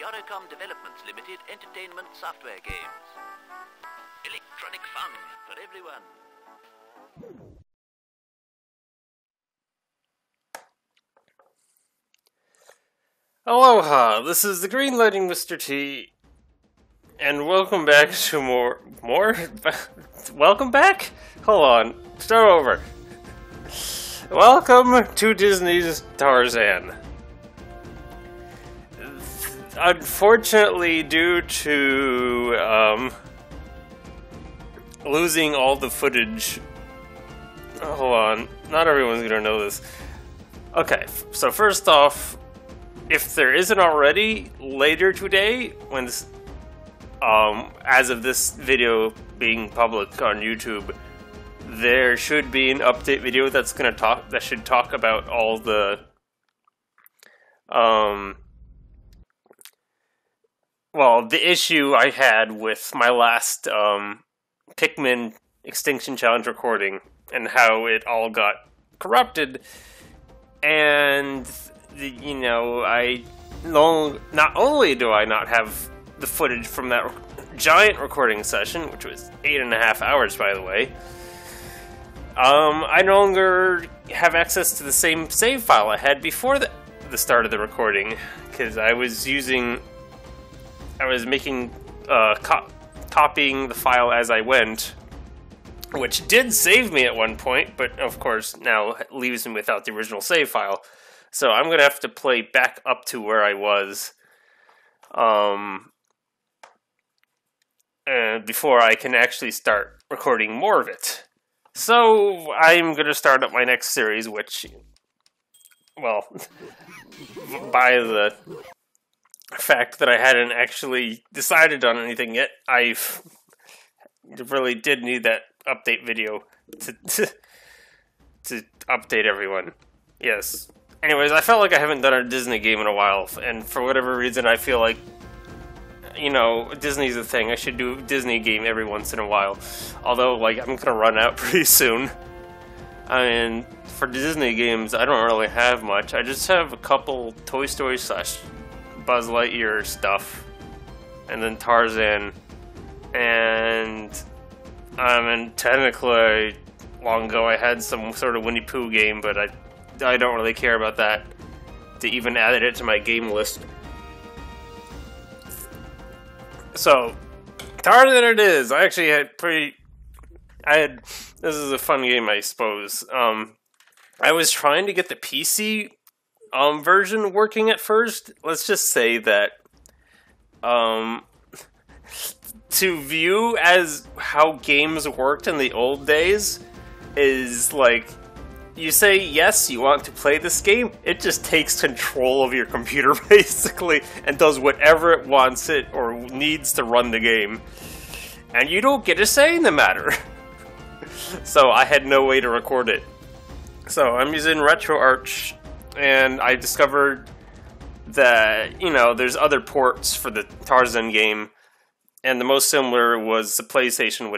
Yorikom Developments Limited Entertainment Software Games. Electronic fun for everyone. Aloha, this is the Green Lightning Mr. T, and welcome back to more? Welcome back? Hold on, start over. Welcome to Disney's Tarzan. Unfortunately, due to losing all the footage... Oh, hold on, not everyone's gonna know this. Okay, so first off, if there isn't already, later today, when this, as of this video being public on YouTube, there should be an update video that's gonna that should talk about all the well, the issue I had with my last Pikmin Extinction Challenge recording and how it all got corrupted, and you know, not only do I not have the footage from that giant recording session, which was 8.5 hours, by the way. I no longer have access to the same save file I had before the start of the recording, because I was copying the file as I went, which did save me at one point, but of course now leaves me without the original save file. So I'm gonna have to play back up to where I was before I can actually start recording more of it. So I'm gonna start up my next series, which, well, by the fact that I hadn't actually decided on anything yet, I really did need that update video to update everyone. Yes. Anyways, I felt like I haven't done a Disney game in a while, and for whatever reason I feel like, you know, Disney's a thing. I should do a Disney game every once in a while. Although, like, I'm gonna run out pretty soon. I mean, for Disney games, I don't really have much. I just have a couple Toy Story / Buzz Lightyear stuff, and then Tarzan, and I mean, technically, long ago I had some sort of Winnie Pooh game, but I don't really care about that to even add it to my game list. So, Tarzan it is! I actually had this is a fun game, I suppose. I was trying to get the PC version working at first. Let's just say that to view as how games worked in the old days is like, you say, yes, you want to play this game, it just takes control of your computer, basically, and does whatever it wants it or needs to run the game. And you don't get a say in the matter. So I had no way to record it. So I'm using RetroArch, and I discovered that, you know, there's other ports for the Tarzan game, and the most similar was the PlayStation,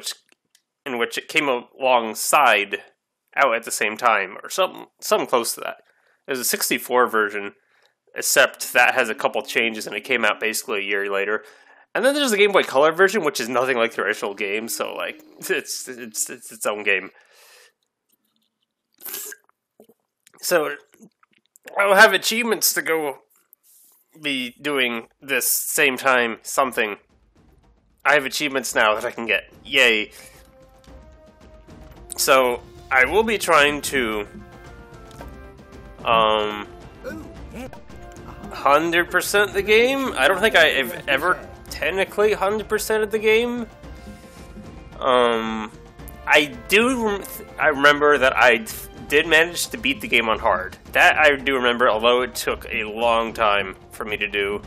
in which it came alongside... out at the same time, or something close to that. There's a 64 version, except that has a couple changes, and it came out basically a year later. And then there's the Game Boy Color version, which is nothing like the original game, so, like, it's its own game. So, I'll have achievements to go be doing this same time something. I have achievements now that I can get. Yay. So... I will be trying to 100% the game. I don't think I've ever technically 100%ed the game. I remember that I did manage to beat the game on hard. That I do remember, although it took a long time for me to do.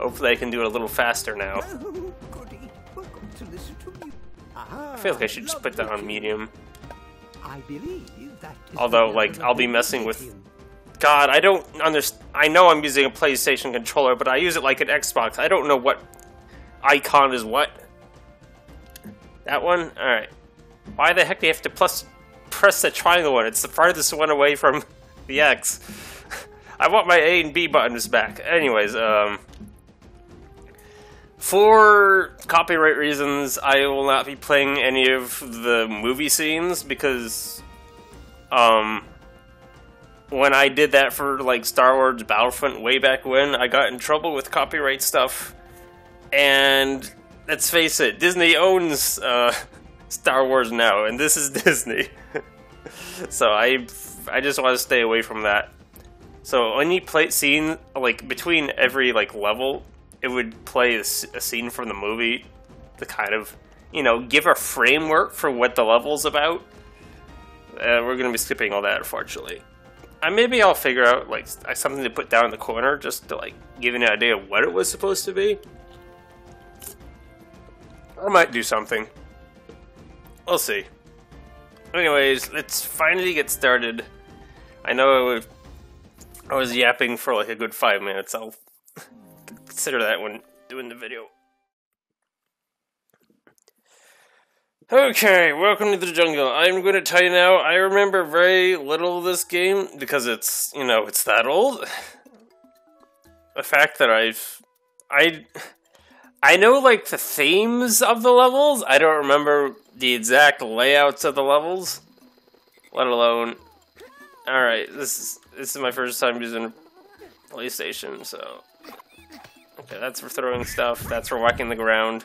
Hopefully I can do it a little faster now. I feel like I should just put that on medium. I believe that, although, like, I'll be messing with... God, I don't understand... I know I'm using a PlayStation controller, but I use it like an Xbox. I don't know what icon is what. That one? Alright. Why the heck do you have to press the triangle one? It's the farthest one away from the X. I want my A and B buttons back. Anyways, For copyright reasons, I will not be playing any of the movie scenes because when I did that for like Star Wars Battlefront way back when, I got in trouble with copyright stuff. And let's face it, Disney owns Star Wars now, and this is Disney. So I just want to stay away from that. So any play scene, like between every like level, it would play a scene from the movie to kind of, you know, give a framework for what the level's about. We're going to be skipping all that, unfortunately. Maybe I'll figure out like something to put down in the corner just to like give an idea of what it was supposed to be. I might do something. We'll see. Anyways, let's finally get started. I know I was yapping for like a good 5 minutes. I'll consider that when doing the video. Okay, welcome to the jungle. I'm going to tell you now, I remember very little of this game because it's, you know, it's that old. The fact that I know like the themes of the levels. I don't remember the exact layouts of the levels, let alone. All right, this is my first time using PlayStation, so. Okay, that's for throwing stuff, that's for whacking the ground.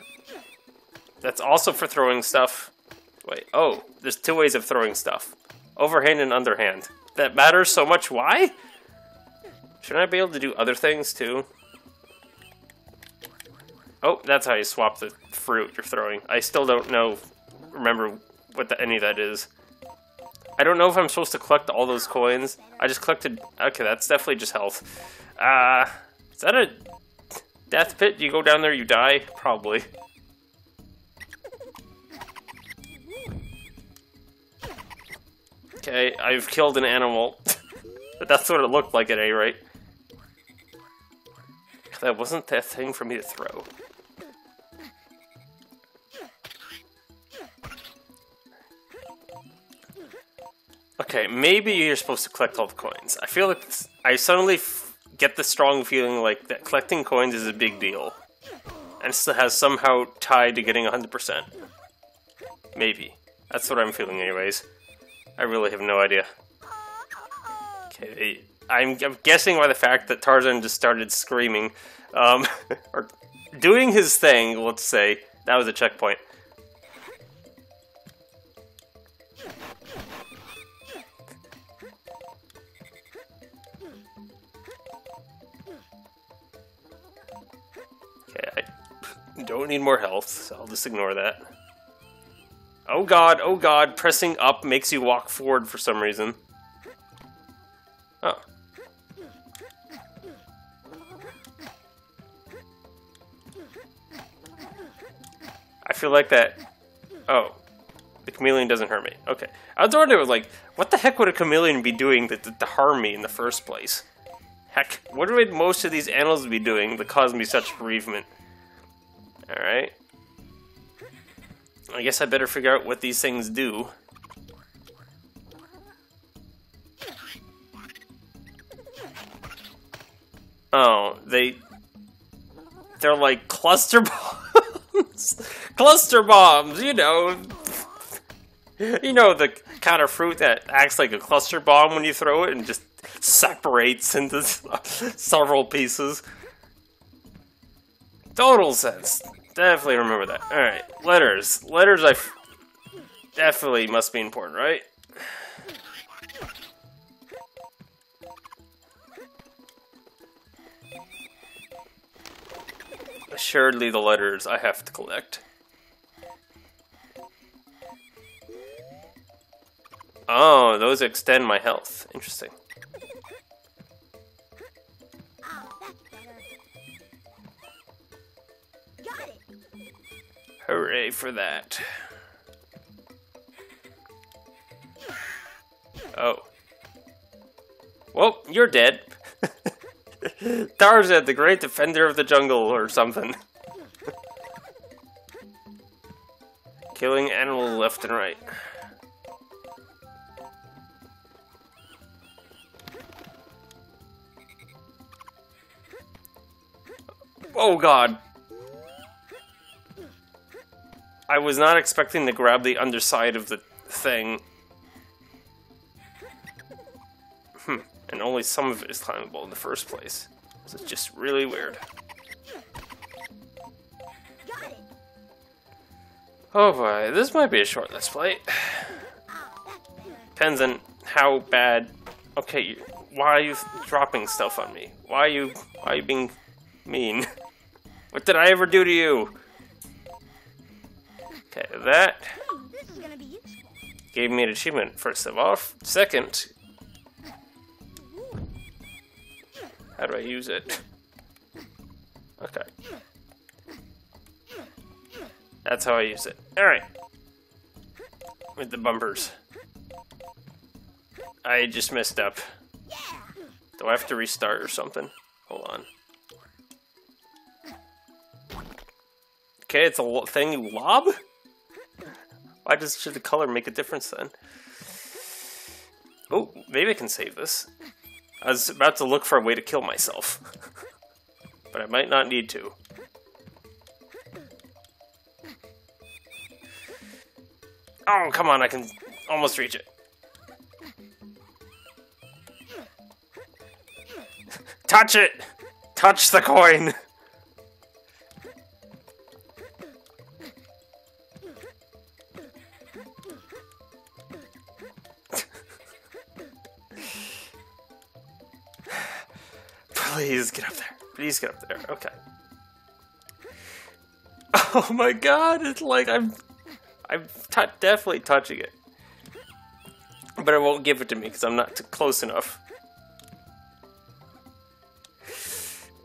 That's also for throwing stuff. Wait, oh, there's two ways of throwing stuff. Overhand and underhand. That matters so much, why? Shouldn't I be able to do other things too? Oh, that's how you swap the fruit you're throwing. I still don't remember what any of that is. I don't know if I'm supposed to collect all those coins. I just collected, okay, that's definitely just health. Is that a death pit? You go down there, you die? Probably. Okay, I've killed an animal. But that's what it looked like at any rate. That wasn't that thing for me to throw. Okay, maybe you're supposed to collect all the coins. I feel like I suddenly get the strong feeling like that collecting coins is a big deal. And still has somehow tied to getting 100%. Maybe. That's what I'm feeling anyways. I really have no idea. Okay, I'm guessing by the fact that Tarzan just started screaming, or doing his thing, let's say. That was a checkpoint. Okay, I don't need more health, so I'll just ignore that. Oh god, pressing up makes you walk forward for some reason. Oh. I feel like that. Oh. The chameleon doesn't hurt me. Okay. I was wondering, like, what the heck would a chameleon be doing to harm me in the first place? Heck, what would most of these animals be doing that caused me such bereavement? Alright. I guess I better figure out what these things do. Oh, they're like cluster bombs. Cluster bombs, you know. You know the kind of fruit that acts like a cluster bomb when you throw it and just separates into several pieces. Total sense. Definitely remember that. Alright, letters. Letters definitely must be important, right? Assuredly the letters I have to collect. Oh, those extend my health. Interesting. Hooray for that. Oh. Well, you're dead. Tarzan, the great defender of the jungle, or something. Killing animals left and right. Oh god. I was not expecting to grab the underside of the thing. And only some of it is climbable in the first place. So it's just really weird. Oh boy, this might be a short let's play. Depends on how bad... Okay, why are you dropping stuff on me? Why are you being mean? What did I ever do to you? Okay, that gave me an achievement, first of all. Second, how do I use it? Okay. That's how I use it. Alright. With the bumpers. I just messed up. Do I have to restart or something? Hold on. Okay, it's a thing you lob? Why should the color make a difference then? Oh, maybe I can save this. I was about to look for a way to kill myself. But I might not need to. Oh, come on, I can almost reach it. Touch it! Touch the coin! Please get up there. Please get up there. Okay. Oh my god, it's like I'm definitely touching it. But it won't give it to me because I'm not close enough.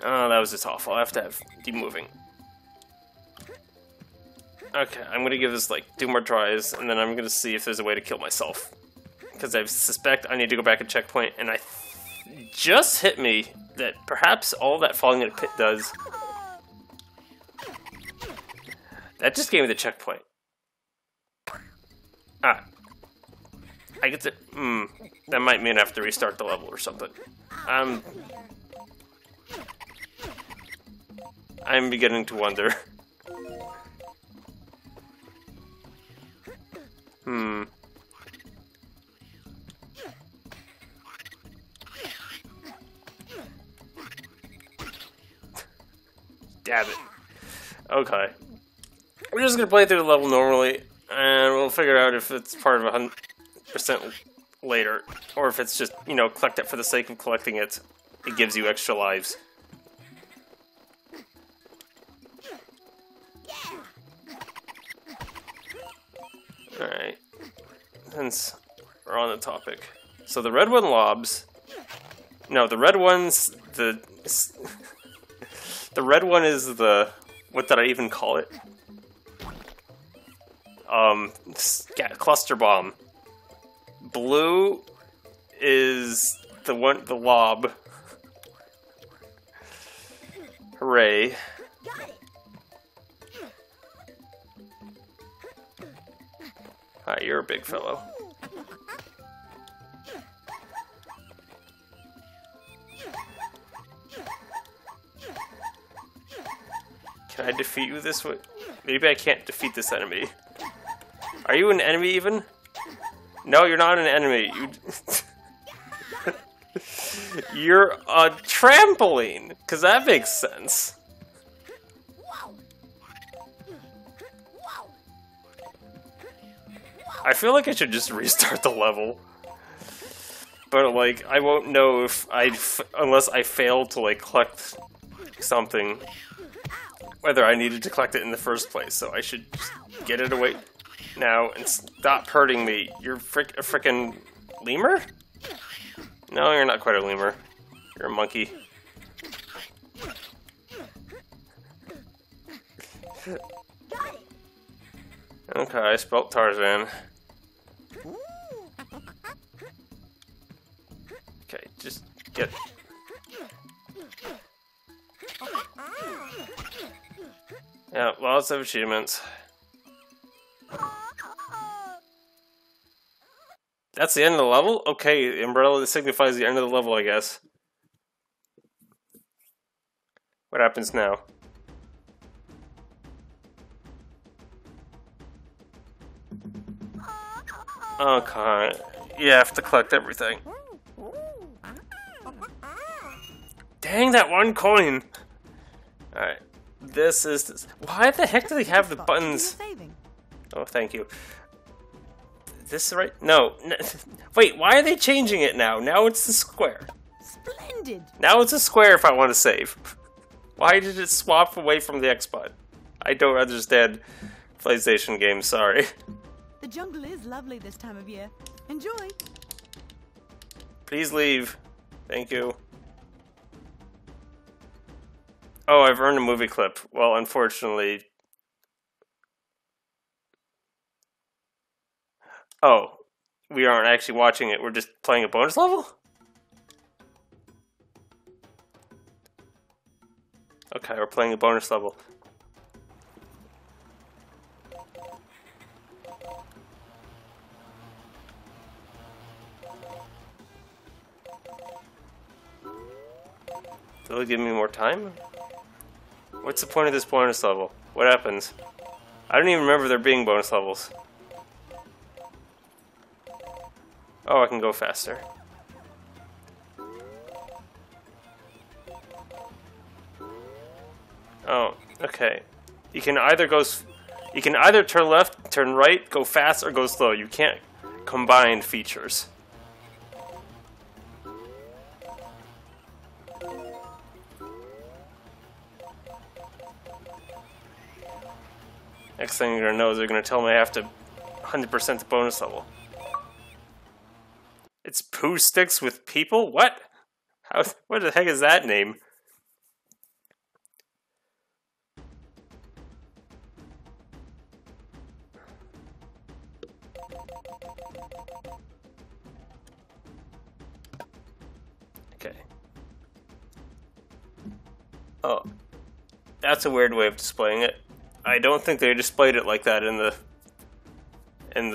Oh, that was just awful. I have to keep moving. Okay, I'm going to give this like 2 more tries and then I'm going to see if there's a way to kill myself. Because I suspect I need to go back and checkpoint, and I just hit me that perhaps all that falling in a pit does. That just gave me the checkpoint. Ah. I get to... that might mean I have to restart the level or something. I'm beginning to wonder. Dab it. Okay. We're just gonna play through the level normally, and we'll figure out if it's part of 100% later, or if it's just, you know, collect it for the sake of collecting it. It gives you extra lives. Alright. Since we're on the topic. So the red one lobs. No, the red one's the... The red one is the... What did I even call it? Cluster bomb. Blue is the one... The lob. Hooray. Hi, you're a big fellow. Can I defeat you this way? Maybe I can't defeat this enemy. Are you an enemy even? No, you're not an enemy. You're a trampoline, because that makes sense. I feel like I should just restart the level. But, like, I won't know if unless I fail to, like, collect something. Whether I needed to collect it in the first place, so I should just get it away now and stop hurting me. You're a frickin' lemur? No, you're not quite a lemur. You're a monkey. Okay, I spelt Tarzan. Okay, just get... Yeah, lots of achievements. That's the end of the level? Okay, umbrella signifies the end of the level, I guess. What happens now? Okay, you have to collect everything. Dang, that one coin! Alright, this is... This. Why the heck do they have the buttons? Oh, thank you. Is this right? No. Wait, why are they changing it now? Now it's the square. Splendid! Now it's a square if I want to save. Why did it swap away from the X button? I don't understand PlayStation games, sorry. The jungle is lovely this time of year. Enjoy! Please leave. Thank you. Oh, I've earned a movie clip. Well, unfortunately... Oh, we aren't actually watching it. We're just playing a bonus level? Okay, we're playing a bonus level. Will it give me more time? What's the point of this bonus level? What happens? I don't even remember there being bonus levels. Oh, I can go faster. Oh, okay. You can either go... You can either turn left, turn right, go fast, or go slow. You can't combine features. Next thing you're gonna know is they're gonna tell me I have to 100% the bonus level. It's Poo Sticks with People? What? How? What the heck is that name? Okay. Oh. That's a weird way of displaying it. I don't think they displayed it like that in the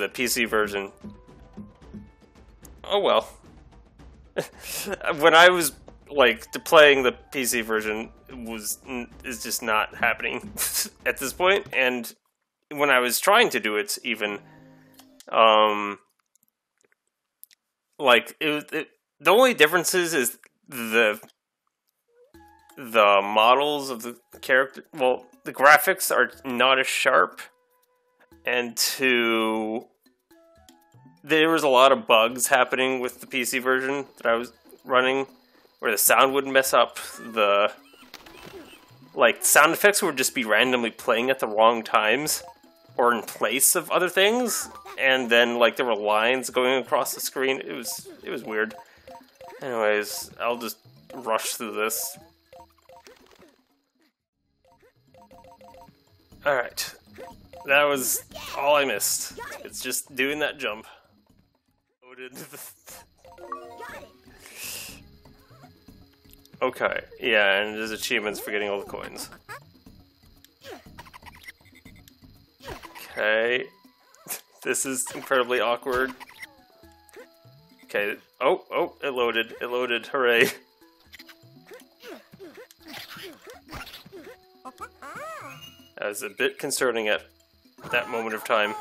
PC version. Oh well. When I was like playing the PC version, is just not happening at this point. And when I was trying to do it, even like it the only differences is the models of the character. Well, the graphics are not as sharp, and there was a lot of bugs happening with the PC version that I was running, where the sound would mess up, like, sound effects would just be randomly playing at the wrong times, or in place of other things, and then, like, there were lines going across the screen. It was weird. Anyways, I'll just rush through this. Alright, that was all I missed. It's just doing that jump. Okay, yeah, and there's achievements for getting all the coins. Okay, this is incredibly awkward. Okay, oh, it loaded, hooray. That was a bit concerning at that moment of time.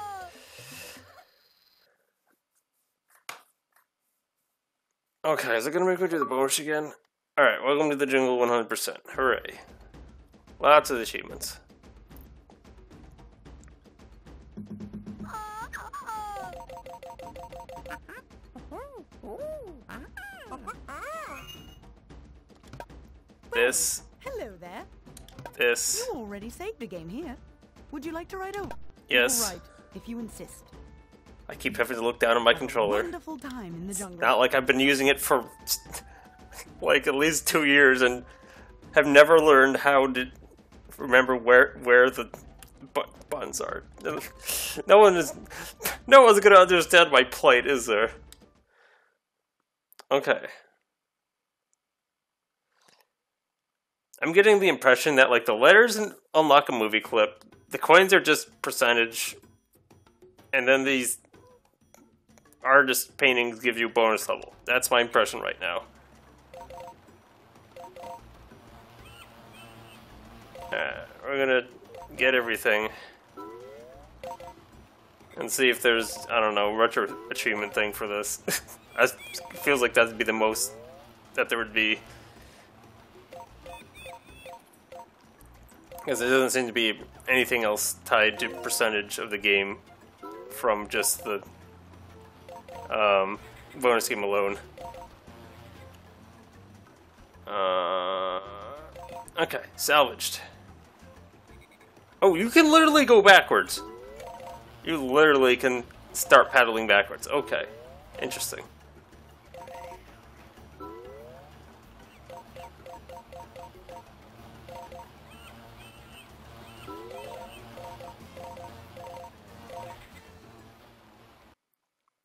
Okay, is it gonna make me do the bonus again? Alright, welcome to the Jingle 100%. Hooray. Lots of achievements. This. Hello there. This. You already saved the game here. Would you like to ride over? Yes. All right, if you insist. I keep having to look down at my controller. Wonderful time in the jungle. It's not like I've been using it for like at least 2 years and have never learned how to remember where the buttons are. No one's gonna understand my plight, is there? Okay. I'm getting the impression that, like, the letters unlock a movie clip, the coins are just percentage, and then these artist paintings give you bonus level. That's my impression right now. Alright, we're gonna get everything. and see if there's, I don't know, retro achievement thing for this. It feels like that'd be the most that there would be, because there doesn't seem to be anything else tied to percentage of the game from just the bonus game alone. Okay, salvaged. Oh, you can literally go backwards. You literally can start paddling backwards. Okay, interesting.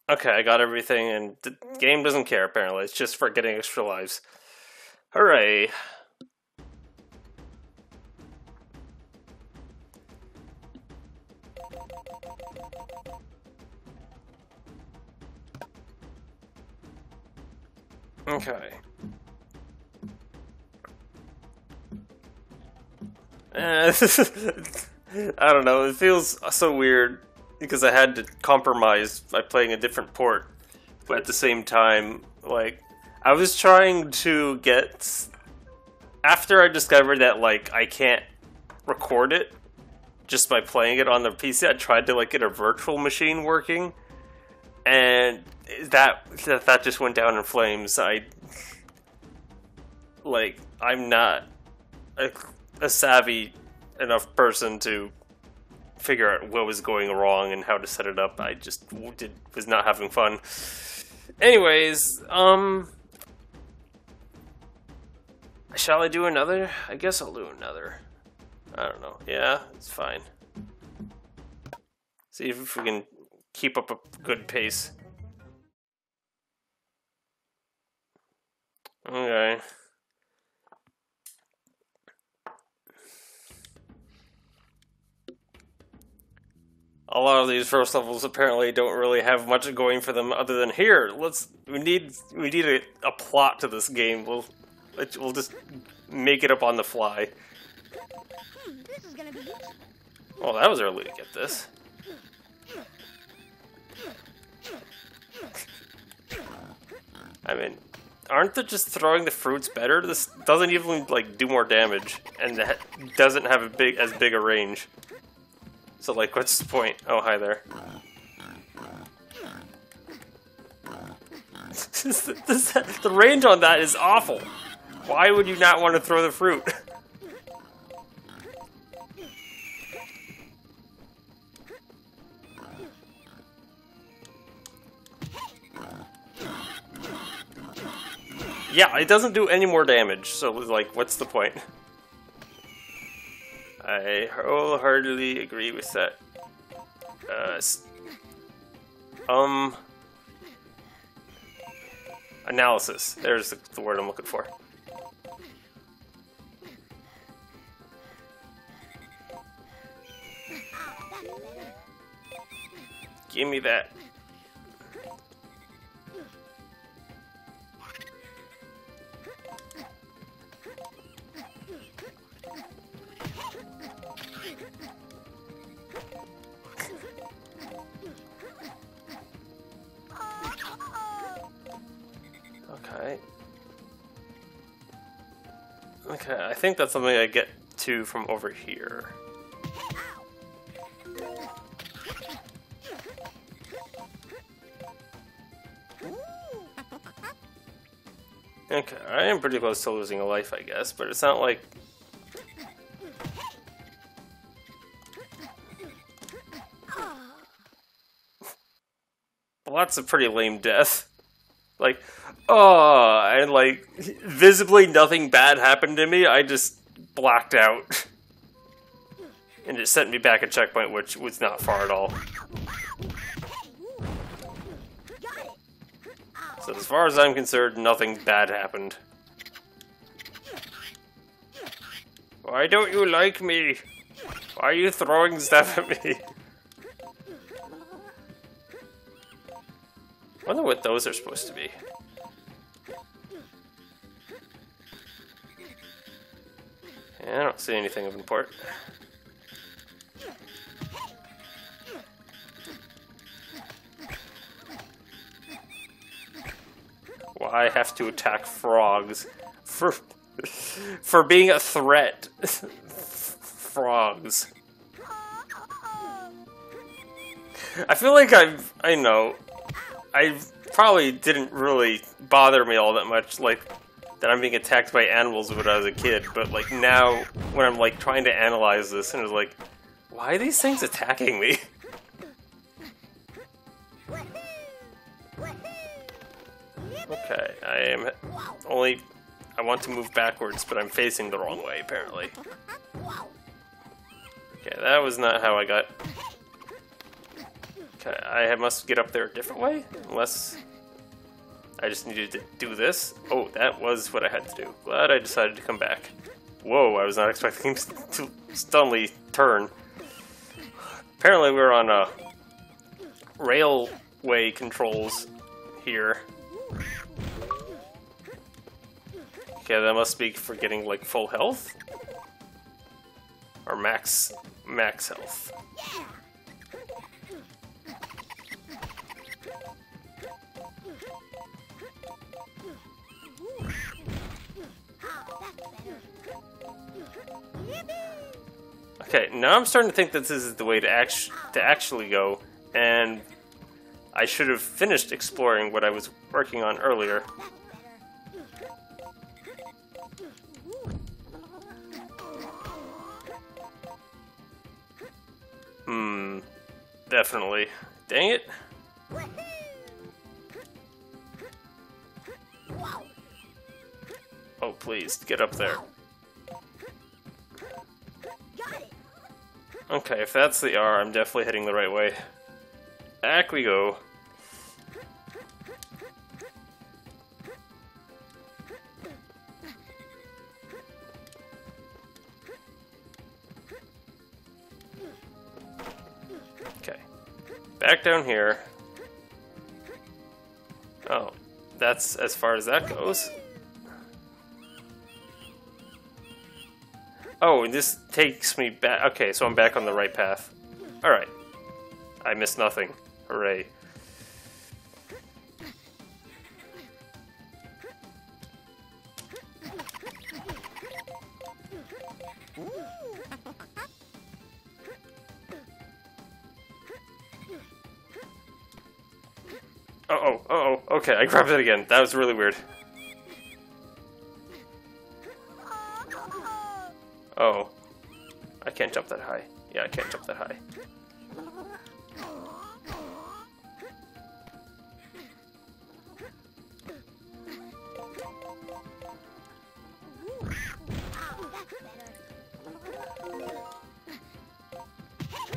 Okay, I got everything, and the game doesn't care, apparently. It's just for getting extra lives. Hooray! Okay. I don't know, it feels so weird because I had to compromise by playing a different port, but at the same time, like, I was trying to get, after I discovered that, like, I can't record it just by playing it on the PC, I tried to, like, get a virtual machine working, and that just went down in flames. I'm not a savvy enough person to figure out what was going wrong and how to set it up. I just was not having fun. Anyways, shall I do another? I guess I'll do another. I don't know. Yeah, it's fine. See if we can keep up a good pace. Okay. A lot of these first levels apparently don't really have much going for them other than here. We need a plot to this game. We'll just make it up on the fly. This is gonna be useful. Well, that was early to get this. I mean, aren't they just throwing the fruits better? This doesn't even, like, do more damage, and that doesn't have as big a range. So, like, what's the point? Oh, hi there. The range on that is awful. Why would you not want to throw the fruit? Yeah, it doesn't do any more damage, so, like, what's the point? I wholeheartedly agree with that. Analysis. There's the word I'm looking for. Give me that. Okay, I think that's something I get to from over here. Okay, I am pretty close to losing a life, I guess, but it's not like... Lots of pretty lame death. Like, oh, and like, visibly nothing bad happened to me, I just blacked out. And it sent me back a checkpoint, which was not far at all. So as far as I'm concerned, nothing bad happened. Why don't you like me? Why are you throwing stuff at me? I wonder what those are supposed to be. Yeah, I don't see anything of import. Well, I have to attack frogs for being a threat. Frogs. I feel like I probably didn't really bother me all that much, like, that I'm being attacked by animals when I was a kid, but, like, now, when I'm, like, trying to analyze this, and it's like, why are these things attacking me? Okay, I am only... I want to move backwards, but I'm facing the wrong way, apparently. Okay, that was not how I got... Okay, I must get up there a different way, unless... I just needed to do this. Oh, that was what I had to do. Glad I decided to come back. Whoa, I was not expecting him to suddenly turn. Apparently we're on railway controls here. Okay, that must be for getting, like, full health? Or max health. Okay, now I'm starting to think that this is the way to actually go, and I should have finished exploring what I was working on earlier. Hmm, definitely. Dang it. Oh, please, get up there. Okay, if that's the R, I'm definitely heading the right way. Back we go. Okay. Back down here. Oh, that's as far as that goes. Oh, this takes me back. Okay, so I'm back on the right path. Alright. I missed nothing. Hooray. Uh-oh, uh-oh. Okay, I grabbed it again. That was really weird. Oh, I can't jump that high. Yeah, I can't jump that high.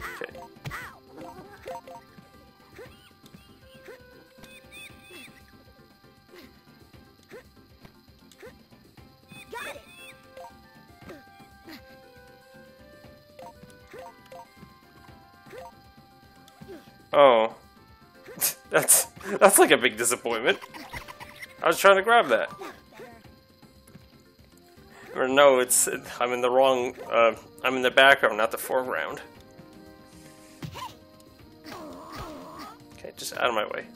Okay. Oh, that's like a big disappointment. I was trying to grab that. Or no, it's I'm in the wrong. I'm in the background, not the foreground. Okay, just out of my way.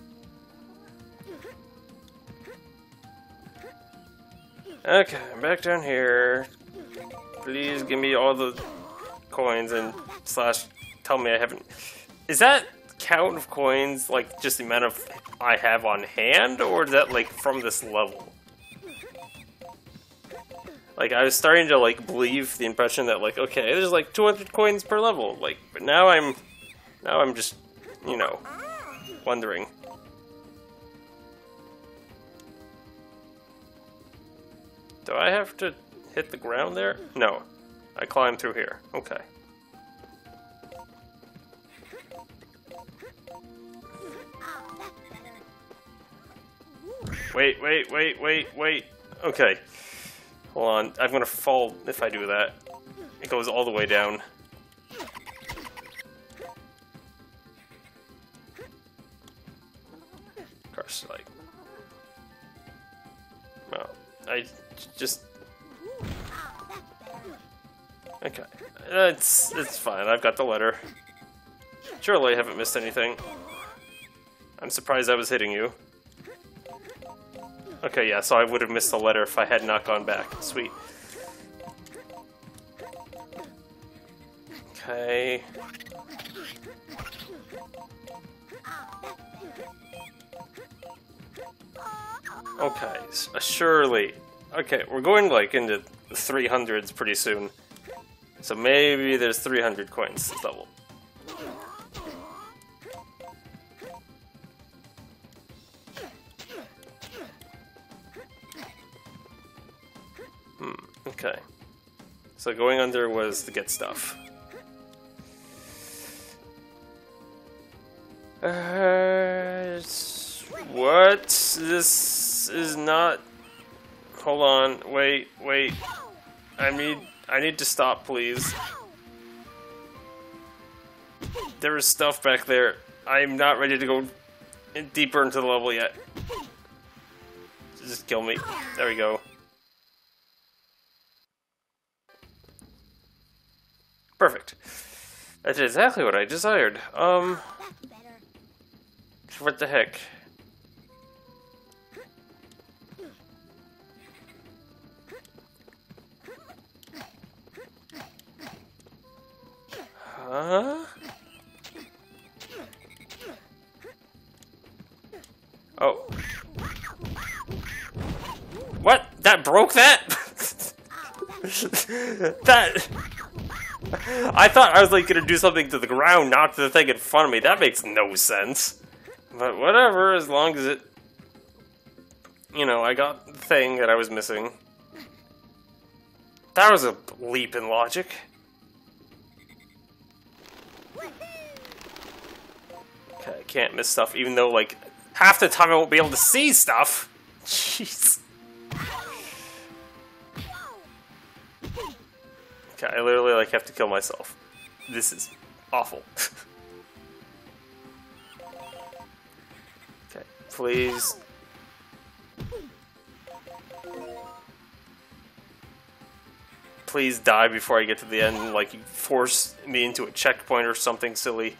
Okay, I'm back down here. Please give me all the coins and slash. Tell me I haven't. Is that count of coins, like, just the amount of I have on hand, or is that, like, from this level? Like, I was starting to, like, believe the impression that, like, okay, there's, like, 200 coins per level, like, but now I'm just, you know, wondering. Do I have to hit the ground there? No. I climb through here. Okay. Wait, wait, wait, wait, wait. Okay. Hold on. I'm gonna fall if I do that. It goes all the way down. Of course, like... Well, I just... Okay. It's fine. I've got the letter. Surely I haven't missed anything. I'm surprised I was hitting you. Okay, yeah, so I would have missed the letter if I had not gone back. Sweet. Okay. Okay, surely. Okay, we're going like into the 300s pretty soon. So maybe there's 300 coins this level. Okay. So going under was to get stuff. What? This is not... Hold on, wait. I need to stop, please. There is stuff back there. I'm not ready to go deeper into the level yet. Just kill me. There we go. Perfect. That's exactly what I desired. What the heck? Huh? Oh. What? That broke that? That... I thought I was like gonna do something to the ground, not to the thing in front of me. That makes no sense. But whatever, as long as it... You know, I got the thing that I was missing. That was a leap in logic. Okay, I can't miss stuff, even though, like, half the time I won't be able to see stuff. Jeez. I literally, like, have to kill myself. This is awful. Okay, please. Please die before I get to the end and, like, force me into a checkpoint or something silly.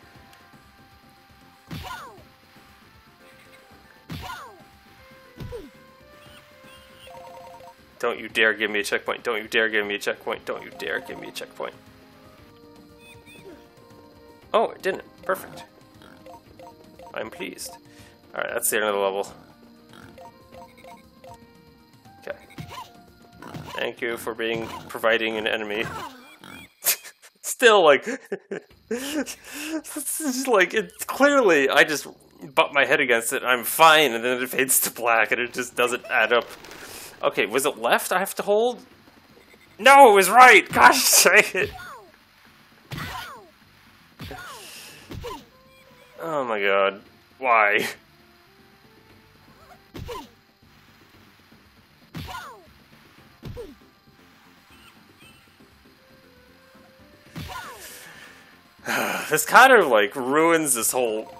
Don't you dare give me a checkpoint. Don't you dare give me a checkpoint. Don't you dare give me a checkpoint. Oh, it didn't. Perfect. I'm pleased. Alright, that's the end of the level. Okay. Thank you for providing an enemy. Still, like... It's just like, it clearly, I just butt my head against it, I'm fine, and then it fades to black, and it just doesn't add up. Okay, was it left I have to hold? No, it was right! Gosh dang it! Oh my god. Why? This kind of, like, ruins this whole,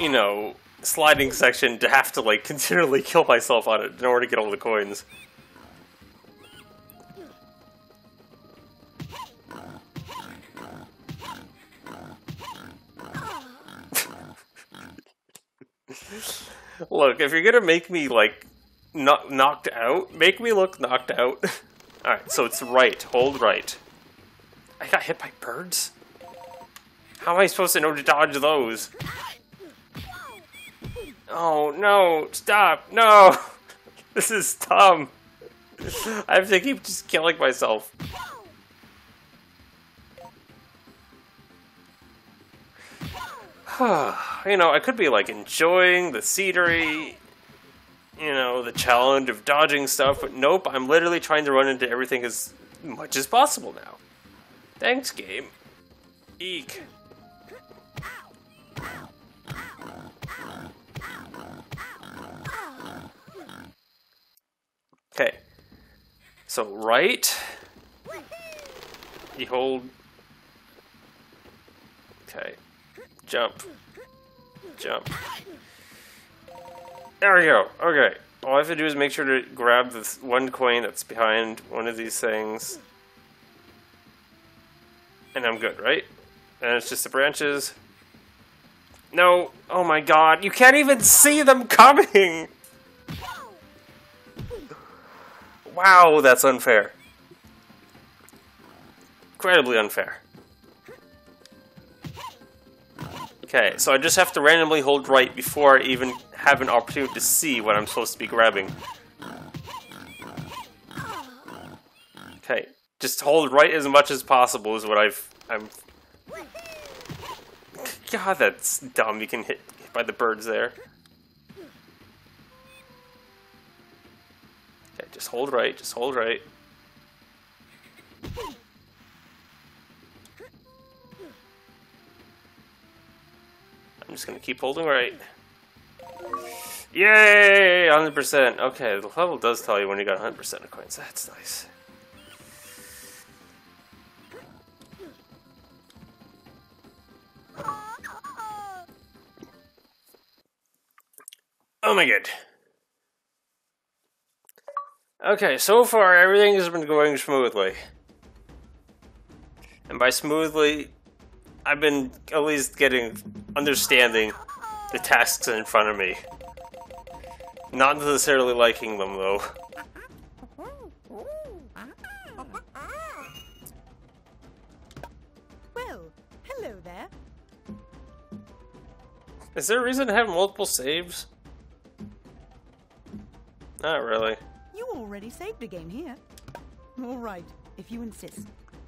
you know, sliding section to have to, like, continually kill myself on it in order to get all the coins. Look, if you're gonna make me, like, knocked out, make me look knocked out. Alright, so it's right. Hold right. I got hit by birds? How am I supposed to know to dodge those? Oh, no, stop, no! This is dumb. I have to keep just killing myself. You know, I could be, like, enjoying the scenery, you know, the challenge of dodging stuff, but nope, I'm literally trying to run into everything as much as possible now. Thanks, game. Eek. Okay, so right, you hold, okay, jump, there we go, okay, all I have to do is make sure to grab this one coin that's behind one of these things, and I'm good, right? And it's just the branches, no, oh my god, you can't even see them coming! Wow, that's unfair. Incredibly unfair. Okay, so I just have to randomly hold right before I even have an opportunity to see what I'm supposed to be grabbing. Okay, just hold right as much as possible is what I'm... God, that's dumb. You can hit by the birds there. Okay, just hold right, just hold right. I'm just gonna keep holding right. Yay! 100%. Okay, the level does tell you when you got 100% of coins. That's nice. Oh my god. Okay, so far everything has been going smoothly. And by smoothly, I've been at least understanding the tasks in front of me. Not necessarily liking them, though. Well, hello there. Is there a reason to have multiple saves? Not really. You already saved a game here. All right, if you insist.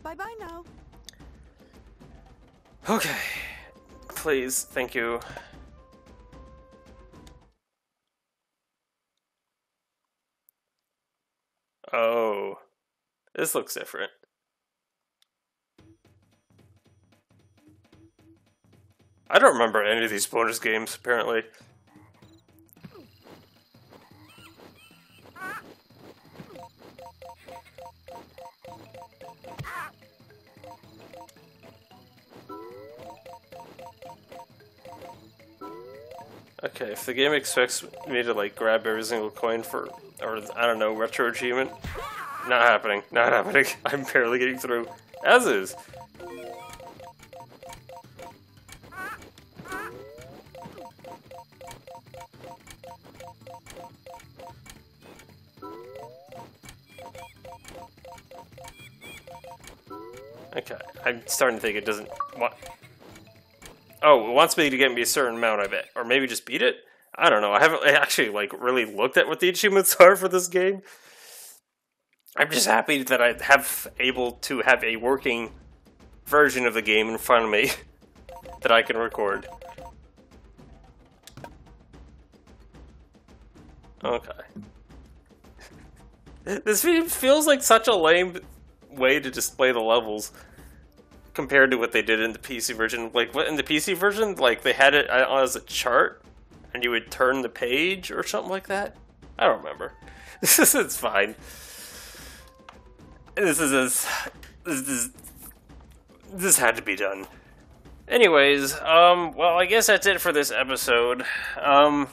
Bye-bye now. Okay. Please, thank you. Oh. This looks different. I don't remember any of these bonus games, apparently. Okay, if the game expects me to like grab every single coin for, or I don't know, retro achievement, not happening, not happening. I'm barely getting through, as is. Okay, I'm starting to think it doesn't want... Oh, it wants me to get me a certain amount, I bet. Or maybe just beat it? I don't know. I haven't actually, like, really looked at what the achievements are for this game. I'm just happy that I have able to have a working version of the game in front of me that I can record. Okay. This feels like such a lame way to display the levels compared to what they did in the PC version. Like, what in the PC version, like, they had it as a chart, and you would turn the page or something like that? I don't remember. It's fine. This had to be done. Anyways, well, I guess that's it for this episode. I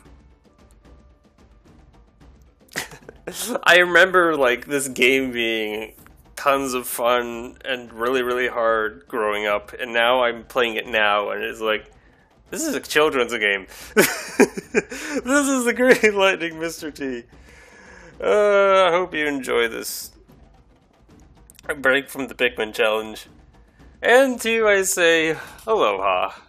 remember, like, this game being tons of fun and really, really hard growing up, and now I'm playing it now, and it's like, this is a children's game. This is the Green Lightning Mr. T. I hope you enjoy this break from the Pikmin challenge. And to you I say, aloha.